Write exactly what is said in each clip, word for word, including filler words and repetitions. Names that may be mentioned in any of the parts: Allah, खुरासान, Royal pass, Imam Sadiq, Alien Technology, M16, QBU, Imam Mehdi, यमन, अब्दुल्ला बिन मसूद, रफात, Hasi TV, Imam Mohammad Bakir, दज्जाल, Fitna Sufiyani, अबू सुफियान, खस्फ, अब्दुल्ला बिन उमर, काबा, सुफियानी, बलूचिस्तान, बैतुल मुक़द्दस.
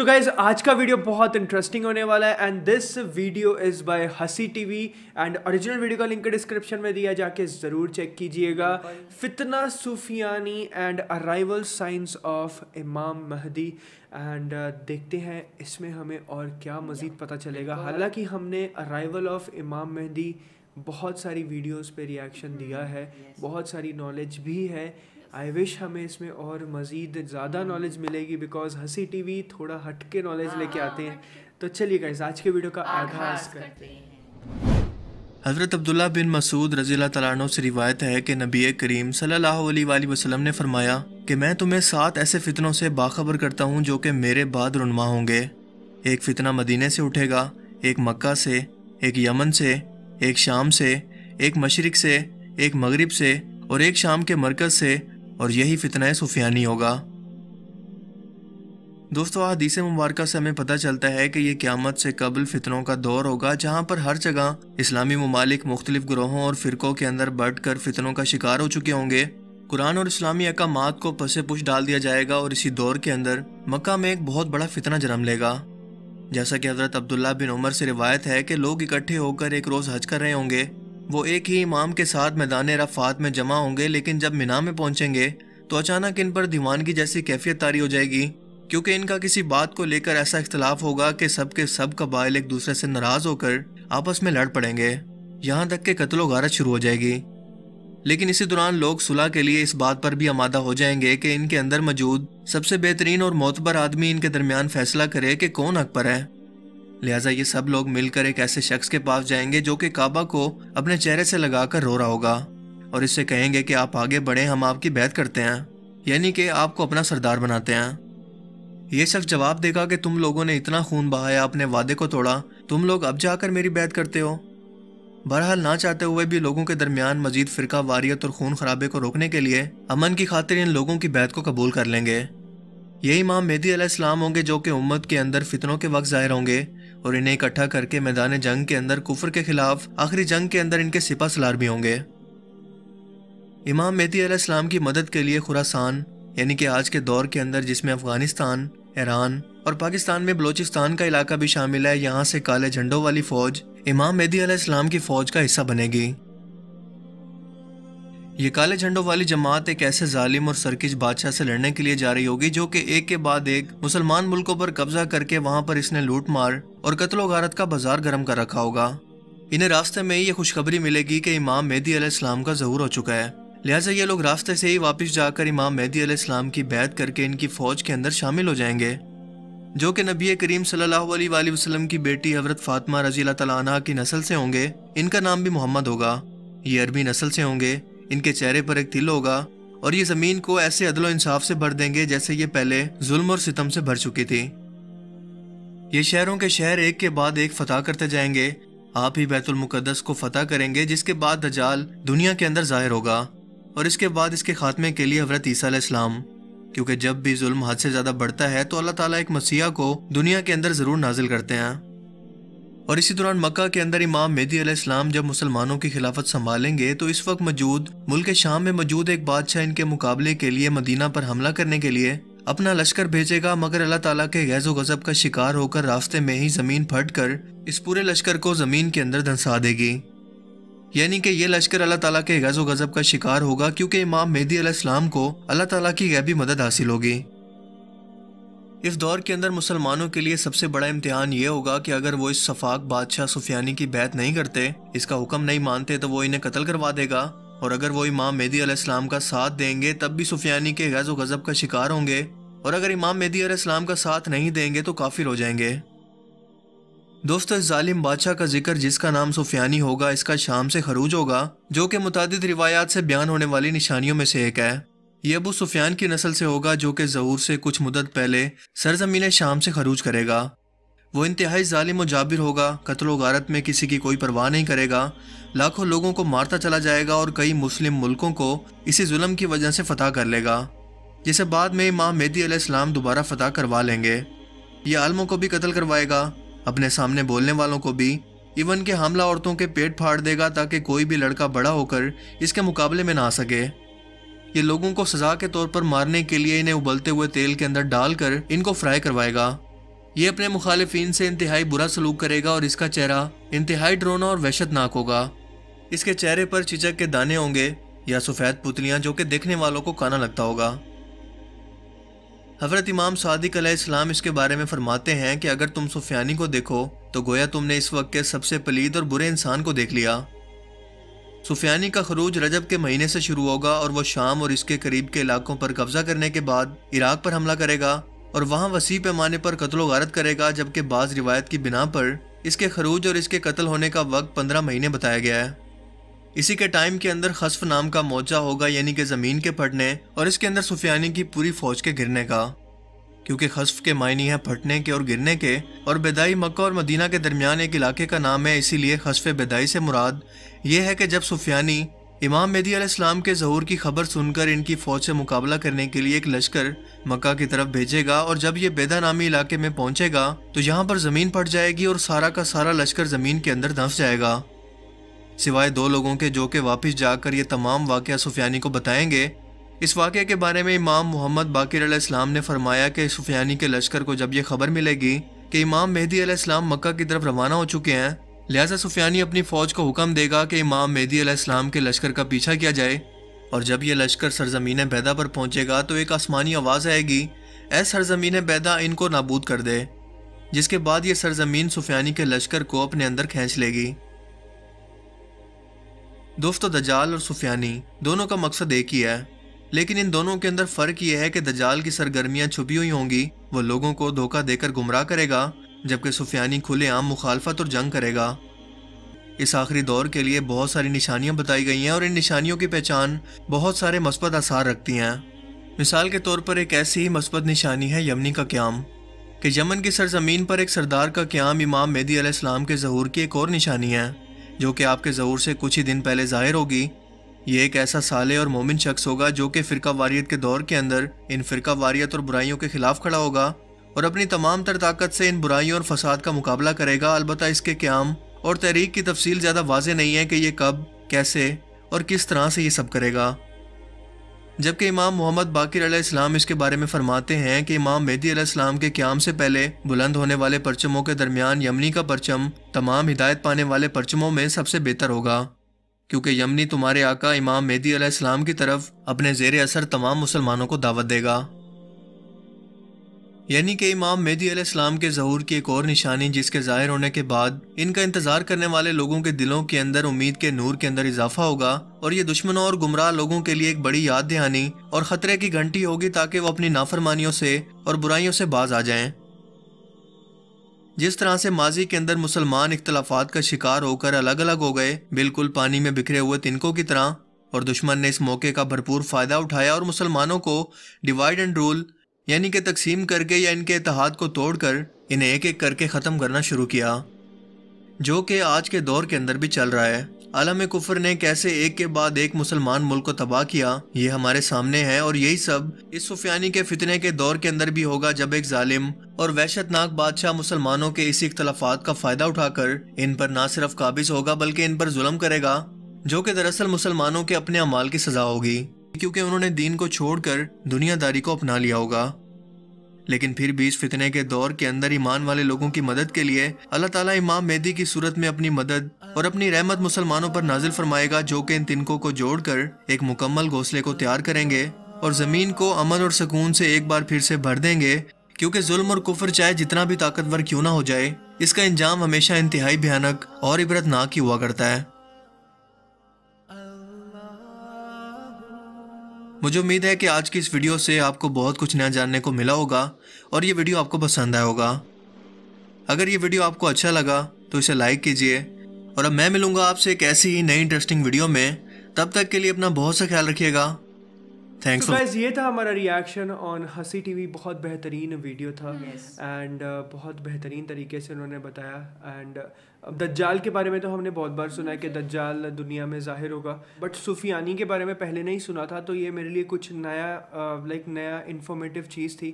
So guys आज का video बहुत इंटरेस्टिंग होने वाला है and this video is by हसी टीवी एंड ओरिजिनल वीडियो का लिंक डिस्क्रिप्शन में दिया, जाके ज़रूर चेक कीजिएगा। फितना सुफियानी एंड अराइवल साइंस ऑफ इमाम महदी, एंड देखते हैं इसमें हमें और क्या मज़ीद पता चलेगा। हालांकि हमने अराइवल ऑफ इमाम महदी बहुत सारी वीडियोज़ पर रिएक्शन दिया है, बहुत सारी नॉलेज भी है। आई विश हमें इसमें और मज़ीद ज़्यादा नॉलेज मिलेगी बिकॉज हसी टीवी थोड़ा हटके नॉलेज लेके आते हैं। तो चलिए गाइस आज के वीडियो का आगाज़ करते हैं। हज़रत अब्दुल्ला बिन मसूद रज़ी अल्लाह तआला अन्हु से रिवायत है कि नबी करीम सल्लल्लाहु अलैहि वसल्लम ने फरमाया कि मैं तुम्हें सात ऐसे फ़ितनों से बाखबर करता हूँ जो कि मेरे बाद रुनमा होंगे। एक फ़ितना मदीने से उठेगा, एक मक्का से, एक यमन से, एक शाम से, एक मशरिक़ से, एक मगरिब से और एक शाम के मरकज़ से, और यही फितना सुफियानी होगा। दोस्तों हदीस मुबारक से हमें पता चलता है कि ये क़यामत से कबल फितनों का दौर होगा, जहाँ पर हर जगह इस्लामी ममालिक मुख्तलिफ ग्रोहों और फ़िरक़ों के अंदर बढ़ कर फितनों का शिकार हो चुके होंगे। कुरान और इस्लामी अहकामात को पसे पुश डाल दिया जाएगा और इसी दौर के अंदर मक्का में एक बहुत बड़ा फितना जन्म लेगा। जैसा कि हज़रत अब्दुल्ला बिन उमर से रिवायत है कि लोग इकट्ठे होकर एक रोज़ हज कर रहे होंगे। वो एक ही इमाम के साथ मैदान रफात में जमा होंगे, लेकिन जब मिना में पहुंचेंगे तो अचानक इन पर दीवानगी जैसी कैफियत तारी हो जाएगी, क्योंकि इनका किसी बात को लेकर ऐसा इख्तलाफ होगा कि सब के सब कबाइल एक दूसरे से नाराज़ होकर आपस में लड़ पड़ेंगे, यहाँ तक कि कत्लो गारत शुरू हो जाएगी। लेकिन इसी दौरान लोग सुलह के लिए इस बात पर भी आमादा हो जाएंगे कि इनके अंदर मौजूद सबसे बेहतरीन और मोतबर आदमी इनके दरमियान फैसला करे कि कौन हक पर है। लिहाजा ये सब लोग मिलकर एक ऐसे शख्स के पास जाएंगे जो कि काबा को अपने चेहरे से लगाकर रो रहा होगा और इससे कहेंगे कि आप आगे बढ़ें, हम आपकी बैत करते हैं, यानी कि आपको अपना सरदार बनाते हैं। ये शख्स जवाब देगा कि तुम लोगों ने इतना खून बहाया, अपने वादे को तोड़ा, तुम लोग अब जाकर मेरी बैत करते हो। बहरहाल ना चाहते हुए भी लोगों के दरमियान मजीद फ़िरका वारियत और खून खराबे को रोकने के लिए अमन की खातिर इन लोगों की बैत को कबूल कर लेंगे। यही इमाम मेहदी अलैहिस्सलाम होंगे जो कि उम्मत के अंदर फितनों के वक्त ज़ाहिर होंगे और इन्हें इकट्ठा करके मैदान जंग के अंदर कुफर के खिलाफ आखिरी जंग के अंदर इनके सिपा सलार भी होंगे। इमाम मेहदी अलैहिस्सलाम की मदद के लिए खुरासान, यानी कि आज के दौर के अंदर जिसमें अफगानिस्तान, ईरान और पाकिस्तान में बलूचिस्तान का इलाका भी शामिल है, यहाँ से काले झंडों वाली फ़ौज इमाम मेहदी अलैहिस्सलाम की फ़ौज का हिस्सा बनेगी। ये काले झंडों वाली जमात एक ऐसे जालिम और सरकश बादशाह से लड़ने के लिए जा रही होगी जो कि एक के बाद एक मुसलमान मुल्कों पर कब्जा करके वहाँ पर इसने लूट मार और कत्लो गारत का बाजार गर्म कर रखा होगा। इन्हें रास्ते में ही ये खुशखबरी मिलेगी कि इमाम मेहदी अलैहिस्सलाम का ज़हूर हो चुका है, लिहाजा ये लोग रास्ते से ही वापस जाकर इमाम मेहदी अलैहिस्सलाम की बैत करके इनकी फ़ौज के अंदर शामिल हो जाएंगे, जो कि नबी करीम सल्लल्लाहु अलैहि वसल्लम की बेटी हज़रत फ़ातिमा रज़ी अल्लाह तआला अन्हा की नस्ल से होंगे। इनका नाम भी मोहम्मद होगा, ये अरबी नस्ल से होंगे, इनके चेहरे पर एक तिल होगा और ये ज़मीन को ऐसे अदलो इंसाफ से भर देंगे जैसे ये पहले जुल्म और सितम से भर चुकी थी। ये शहरों के शहर एक के बाद एक फ़तह करते जाएंगे, आप ही बैतुल मुक़द्दस को फ़तह करेंगे, जिसके बाद दज्जाल दुनिया के अंदर ज़ाहिर होगा और इसके बाद इसके ख़ात्मे के लिए हज़रत ईसा अलैहिस्सलाम, क्योंकि जब भी जुल्म हद से ज़्यादा बढ़ता है तो अल्लाह ताला एक मसीहा को दुनिया के अंदर ज़रूर नाजिल करते हैं। और इसी दौरान मक्का के अंदर इमाम मेहदी अलैहिस्सलाम जब मुसलमानों की खिलाफत संभालेंगे तो इस वक्त मौजूद मुल्क शाम में मौजूद एक बादशाह इनके मुकाबले के लिए मदीना पर हमला करने के लिए अपना लश्कर भेजेगा, मगर अल्लाह ताला के गैज़ो गज़ब का शिकार होकर रास्ते में ही ज़मीन फट कर इस पूरे लश्कर को ज़मीन के अंदर धंसा देगी, यानी कि यह लश्कर अल्लाह ताला के गैज़ो गज़ब का शिकार होगा, क्योंकि इमाम मेहदी अलैहिस्सलाम को अल्लाह ताला की गैबी मदद हासिल होगी। इस दौर के अंदर मुसलमानों के लिए सबसे बड़ा इम्तिहान ये होगा कि अगर वो इस सफाक बादशाह सुफियानी की बैत नहीं करते, इसका हुक्म नहीं मानते, तो वो इन्हें कत्ल करवा देगा, और अगर वो इमाम मेहदी अलैहिस्सलाम का साथ देंगे तब भी सुफियानी के गैज़ो गज़ब का शिकार होंगे, और अगर इमाम मेहदी अलैहिस्सलाम का साथ नहीं देंगे तो काफिर हो जाएंगे। दोस्तों इस जालिम बादशाह का जिक्र जिसका नाम सुफियानी होगा इसका शाम से खरूज होगा, जो कि मुतादिद रिवायात से बयान होने वाली निशानियों में से एक है। ये अबू सुफियान की नस्ल से होगा जो कि ज़हूर से कुछ मुद्दत पहले सरजमीन शाम से खरूज करेगा। वो इंतहाई जालिम और जाबिर होगा, कत्लो गारत में किसी की कोई परवाह नहीं करेगा, लाखों लोगों को मारता चला जाएगा और कई मुस्लिम मुल्कों को इसी जुल्म की वजह से फ़तह कर लेगा, जिसे बाद में इमाम मेहदी अलैहिस्सलाम दोबारा फ़तह करवा लेंगे। ये आलमों को भी कत्ल करवाएगा, अपने सामने बोलने वालों को भी, इवन के हमला औरतों के पेट फाड़ देगा ताकि कोई भी लड़का बड़ा होकर इसके मुकाबले में ना आ सके। ये लोगों को सज़ा के तौर पर मारने के लिए इन्हें उबलते हुए तेल के अंदर डालकर इनको फ्राई करवाएगा। ये अपने मुखालिफिन से इंतहाई बुरा सलूक करेगा और इसका चेहरा इंतहाई ड्रोना और वहशतनाक होगा। इसके चेहरे पर चिचक के दाने होंगे या सफ़ेद पुतलियां जो कि देखने वालों को काना लगता होगा। हज़रत इमाम सादिक अलैहिस्सलाम इसके बारे में फरमाते हैं कि अगर तुम सुफियानी को देखो तो गोया तुमने इस वक्त के सबसे पलीद और बुरे इंसान को देख लिया। सुफियानी का खरूज रजब के महीने से शुरू होगा और वह शाम और इसके करीब के इलाकों पर कब्जा करने के बाद इराक पर हमला करेगा और वहाँ वसी पैमाने पर कत्लो गारत करेगा, जबकि बाज़ रिवायत की बिना पर इसके खरूज और इसके कत्ल होने का वक्त पंद्रह महीने बताया गया है। इसी के टाइम के अंदर खस्फ नाम का मौजा होगा, यानी कि ज़मीन के फटने और इसके अंदर सुफियानी की पूरी फौज के गिरने का, क्योंकि खस्फ के मायने हैं फटने के और गिरने के और बेदाई मक्का और मदीना के दरमियान एक इलाके का नाम है। इसीलिए खस्फ बेदाई से मुराद ये है कि जब सुफियानी इमाम मेहदी अलैहिस्सलाम के ज़हूर की खबर सुनकर इनकी फ़ौज से मुकाबला करने के लिए एक लश्कर मक्का की तरफ भेजेगा और जब ये बेदा नामी इलाके में पहुँचेगा तो यहाँ पर ज़मीन फट जाएगी और सारा का सारा लश्कर ज़मीन के अंदर धंस जाएगा, सिवाय दो लोगों के जो कि वापस जाकर ये तमाम वाक़या सुफियानी को बताएंगे। इस वाक़े के बारे में इमाम मोहम्मद बाकिर अलैहिस्सलाम ने फरमाया कि सुफियानी के लश्कर को जब यह खबर मिलेगी कि इमाम मेहदी अलैहिस्सलाम मक्का की तरफ रवाना हो चुके हैं, लिहाजा सुफियानी अपनी फ़ौज को हुक्म देगा कि इमाम मेहदी अलैहिस्सलाम के लश्कर का पीछा किया जाए। और जब यह लश्कर सरजमीन बैदा पर पहुँचेगा तो एक आसमानी आवाज़ आएगी, ऐ सरजमीन बैदा इनको नाबूद कर दे, जिसके बाद ये सरजमीन सुफियानी के लश्कर को अपने अंदर खींच लेगी। दोस्तों, दज्जाल और सुफियानी दोनों का मकसद एक ही है, लेकिन इन दोनों के अंदर फ़र्क यह है कि दज्जाल की सरगर्मियां छुपी हुई होंगी, वो लोगों को धोखा देकर गुमराह करेगा, जबकि सुफियानी खुलेआम मुखालफत और जंग करेगा। इस आखिरी दौर के लिए बहुत सारी निशानियां बताई गई हैं और इन निशानियों की पहचान बहुत सारे मस्बत आसार रखती हैं। मिसाल के तौर पर एक ऐसी ही मस्बत निशानी है यमनी का क़याम, कि यमन की सरजमीन पर एक सरदार का क़याम इमाम मेहदी अलैहिस्सलाम के ज़हूर की एक और निशानी है, जो कि आपके ज़हूर से कुछ ही दिन पहले ज़ाहिर होगी। ये एक ऐसा साले और मोमिन शख्स होगा जो कि फ़िरका वारियत के दौर के अंदर इन फ़िरका वारियत और बुराइयों के ख़िलाफ़ खड़ा होगा और अपनी तमाम तर ताकत से इन बुराइयों और फसाद का मुकाबला करेगा। अलबत्ता इसके क़याम और तहरीक की तफसील ज़्यादा वाज़े नहीं है कि ये कब, कैसे और किस तरह से ये सब करेगा। जबकि इमाम मोहम्मद बाकिर अलैहिस्सलाम इसके बारे में फ़रमाते हैं कि इमाम मेहदी अलैहिस्सलाम के क़याम से पहले बुलंद होने वाले परचमों के दरमियान यमनी का परचम तमाम हिदायत पाने वाले परचमों में सबसे बेहतर होगा, क्योंकि यमनी तुम्हारे आका इमाम मेहदी अलैहिस्सलाम की तरफ अपने ज़ेर असर तमाम मुसलमानों को दावत देगा। यानी कि इमाम मेहदी अलैहिस्सलाम के ज़हूर की एक और निशानी, जिसके ज़ाहिर होने के बाद इनका इंतज़ार करने वाले लोगों के दिलों के अंदर उम्मीद के नूर के अंदर इजाफा होगा और ये दुश्मनों और गुमराह लोगों के लिए एक बड़ी याद दहानी और ख़तरे की घंटी होगी, ताकि वो अपनी नाफरमानियों से और बुराइयों से बाज आ जाएं। जिस तरह से माजी के अंदर मुसलमान इख्तलाफात का शिकार होकर अलग अलग हो गए, बिल्कुल पानी में बिखरे हुए तिनकों की तरह, और दुश्मन ने इस मौके का भरपूर फ़ायदा उठाया और मुसलमानों को डिवाइड एंड रूल यानी कि तकसीम करके या इनके इत्तेहाद को तोड़कर इन्हें एक एक करके ख़त्म करना शुरू किया, जो कि आज के दौर के अंदर भी चल रहा है। आलम कुफर ने कैसे एक के बाद एक मुसलमान मुल्क को तबाह किया ये हमारे सामने है और यही सब इस सुफियानी के फितने के दौर के अंदर भी होगा, जब एक जालिम और वहशतनाक बादशाह मुसलमानों के इसी इख्तलाफात का फ़ायदा उठाकर इन पर ना सिर्फ काबिज होगा बल्कि इन पर जुल्म करेगा, जो कि दरअसल मुसलमानों के अपने अमाल की सज़ा होगी, क्योंकि उन्होंने दीन को छोड़कर दुनियादारी को अपना लिया होगा। लेकिन फिर भी इस फितने के दौर के अंदर ईमान वाले लोगों की मदद के लिए अल्लाह ताला इमाम मेहदी की सूरत में अपनी मदद और अपनी रहमत मुसलमानों पर नाजिल फरमाएगा, जो कि इन तिनकों को जोड़कर एक मुकम्मल घोंसले को तैयार करेंगे और ज़मीन को अमन और सुकून से एक बार फिर से भर देंगे, क्योंकि जुल्म और कुफर चाहे जितना भी ताकतवर क्यों ना हो जाए, इसका इंजाम हमेशा इंतहाई भयानक और इबरतनाक ही हुआ करता है। मुझे उम्मीद है कि आज की इस वीडियो से आपको बहुत कुछ नया जानने को मिला होगा और ये वीडियो आपको पसंद आया होगा। अगर ये वीडियो आपको अच्छा लगा तो इसे लाइक कीजिए और अब मैं मिलूँगा आपसे एक ऐसी ही नई इंटरेस्टिंग वीडियो में। तब तक के लिए अपना बहुत सा ख्याल रखिएगा। थैंक्स so गाइस, ये था हमारा रिएक्शन ऑन हसी टीवी। बहुत बेहतरीन वीडियो था एंड yes. uh, बहुत बेहतरीन तरीके से उन्होंने बताया। एंड uh, दज्जाल के बारे में तो हमने बहुत बार सुना है कि दज्जाल दुनिया में ज़ाहिर होगा, बट सुफियानी के बारे में पहले नहीं सुना था, तो ये मेरे लिए कुछ नया लाइक uh, like, नया इन्फॉर्मेटिव चीज़ थी।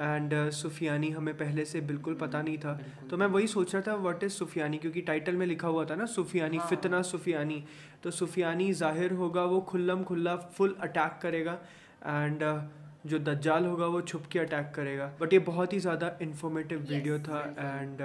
And hmm. uh, सुफियानी हमें पहले से बिल्कुल पता नहीं था, तो मैं वही सोच रहा था व्हाट इज़ सुफियानी, क्योंकि टाइटल में लिखा हुआ था ना सुफियानी, हाँ। फितना सुफियानी, तो सुफियानी ज़ाहिर होगा, वो खुल्लम खुल्ला फुल अटैक करेगा। एंड जो दज्जाल होगा वो छुप के अटैक करेगा। बट ये बहुत ही ज़्यादा इन्फॉर्मेटिव वीडियो yes, था एंड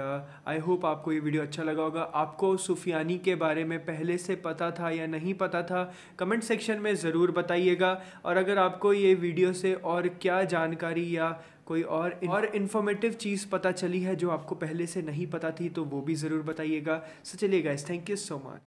आई होप आपको ये वीडियो अच्छा लगा होगा। आपको सुफियानी के बारे में पहले से पता था या नहीं पता था, कमेंट सेक्शन में ज़रूर बताइएगा। और अगर आपको ये वीडियो से और क्या जानकारी या कोई और और इन्फॉर्मेटिव चीज़ पता चली है जो आपको पहले से नहीं पता थी, तो वो भी ज़रूर बताइएगा। सो चलिए guys, thank you so much.